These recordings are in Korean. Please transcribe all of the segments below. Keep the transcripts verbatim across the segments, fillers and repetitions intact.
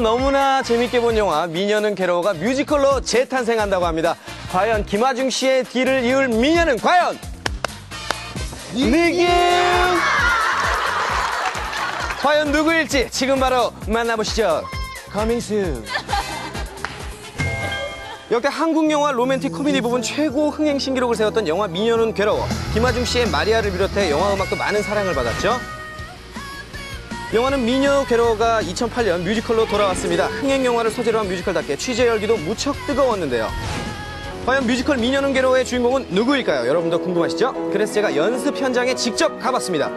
너무나 재밌게 본 영화 미녀는 괴로워가 뮤지컬로 재탄생한다고 합니다. 과연 김아중 씨의 뒤를 이을 미녀는 과연 느낌 과연 누구일지 지금 바로 만나보시죠. Coming soon. 역대 한국 영화 로맨틱 코미디 부분 최고 흥행 신기록을 세웠던 영화 미녀는 괴로워. 김아중 씨의 마리아를 비롯해 영화 음악도 많은 사랑을 받았죠. 영화는 미녀 괴로워가 이천팔 년 뮤지컬로 돌아왔습니다. 흥행 영화를 소재로 한 뮤지컬답게 취재 열기도 무척 뜨거웠는데요. 과연 뮤지컬 미녀는 괴로워의 주인공은 누구일까요? 여러분도 궁금하시죠? 그래서 제가 연습 현장에 직접 가봤습니다.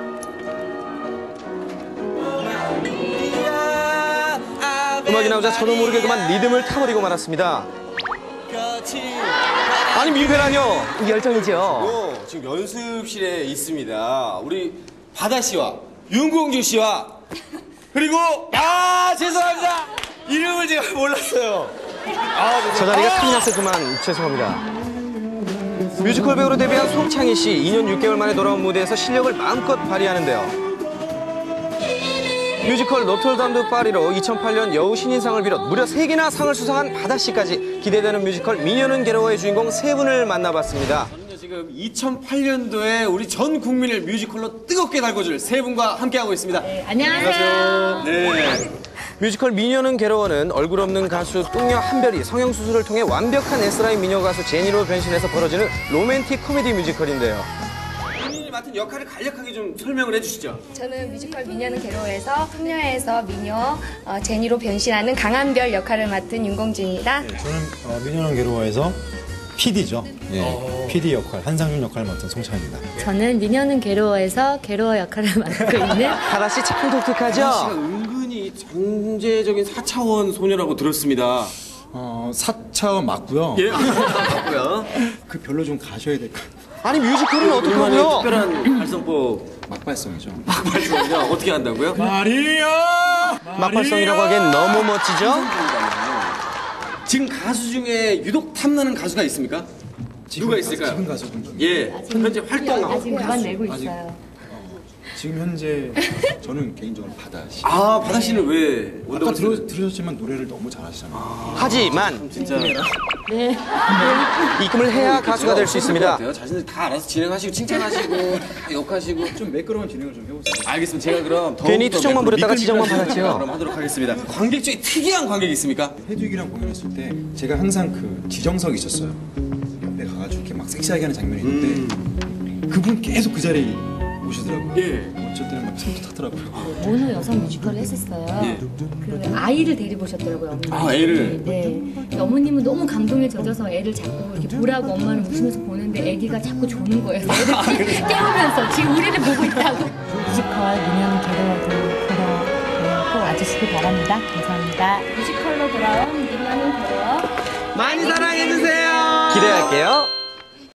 음악이 나오자 저도 모르게 그만 리듬을 타버리고 말았습니다. 아니 밀배라뇨? 열정이죠. 지금 연습실에 있습니다. 우리 바다 씨와 윤공주 씨와 그리고 아 죄송합니다. 이름을 제가 몰랐어요. 아, 저 자리가 탐이 났어. 그만 죄송합니다. 뮤지컬 배우로 데뷔한 송창희 씨 이 년 육 개월 만에 돌아온 무대에서 실력을 마음껏 발휘하는데요. 뮤지컬 노트르담드 파리로 이천팔 년 여우 신인상을 비롯 무려 세 개나 상을 수상한 바다 씨까지 기대되는 뮤지컬 미녀는 괴로워의 주인공 세 분을 만나봤습니다. 지금 이천팔 년도에 우리 전 국민을 뮤지컬로 뜨겁게 달궈줄 세 분과 함께하고 있습니다. 네, 안녕하세요. 네. 뮤지컬 미녀는 괴로워는 얼굴 없는 가수 뚱녀 한별이 성형수술을 통해 완벽한 S라인 미녀 가수 제니로 변신해서 벌어지는 로맨틱 코미디 뮤지컬인데요. 본인이 맡은 역할을 간략하게 좀 설명을 해주시죠. 저는 뮤지컬 미녀는 괴로워에서 뚱녀에서 미녀 어, 제니로 변신하는 강한별 역할을 맡은 윤공주입니다. 네, 저는 어, 미녀는 괴로워에서 피디죠. 예. 피디 역할, 한상윤 역할을 맡은 송창입니다. 저는 미녀는 괴로워에서 괴로워 역할을 맡고 있는 하라 씨 참 독특하죠? 하라 씨가 은근히 경제적인 사 차원 소녀라고 들었습니다. 어, 사 차원 맞고요. 예, 맞고요. 그 별로 좀 가셔야 될 것 같아요. 아니 뮤지컬은 어떡하고요? 특별한 발성법 막발성이죠. 막발성이요? 어떻게 한다고요? 마리아! 막발성이라고 하기엔 너무 멋지죠? 지금 가수 중에 유독 탐나는 가수가 있습니까? 누가 있을까요? 지금 가수분. 예. 아직, 현재 활동하고. 지금 그만 내고 있어요. 어, 지금 현재 저는 개인적으로 바다 씨. 아 바다 씨는 네. 왜? 아까 들어, 들으셨지만 노래를 너무 잘하시잖아요. 아, 하지만 진짜. 네. 네. 네. 입금을 해야 가수가 될 수 있습니다. 자신들 다 알아서 진행하시고 칭찬하시고 욕하시고 좀 매끄러운 진행을 좀 해보세요. 알겠습니다. 제가 그럼 괜히 투정만 부렸다가 지정만 받았지요. 그럼 하도록 하겠습니다. 관객 중에 특이한 관객 있습니까? 해주기랑 공연했을 때 제가 항상 그 지정석이 있었어요. 옆에 가가지고 이렇게 막 섹시하게 하는 장면이 있는데 음. 그분 계속 그 자리에 오시더라고요. 예. 어쩔 때는 막 손도 타더라고요. 모노 여성 뮤지컬을 했었어요. 예. 그 아이를 데리고 오셨더라고요. 어머니. 아 애를? 네. 어머님은 너무 감동에 젖어서 애를 자꾸 이렇게 보라고 엄마는 웃으면서 보는데 애기가 자꾸 조는 거예요. 애를 깨우면서 지금 우리를 보고 있다고. 뮤지컬 미녀는 괴로워도 보러 꼭 와주시기 바랍니다. 감사합니다. 뮤지컬로 돌아온 미녀는 괴로워 많이 사랑해주세요. 기대할게요.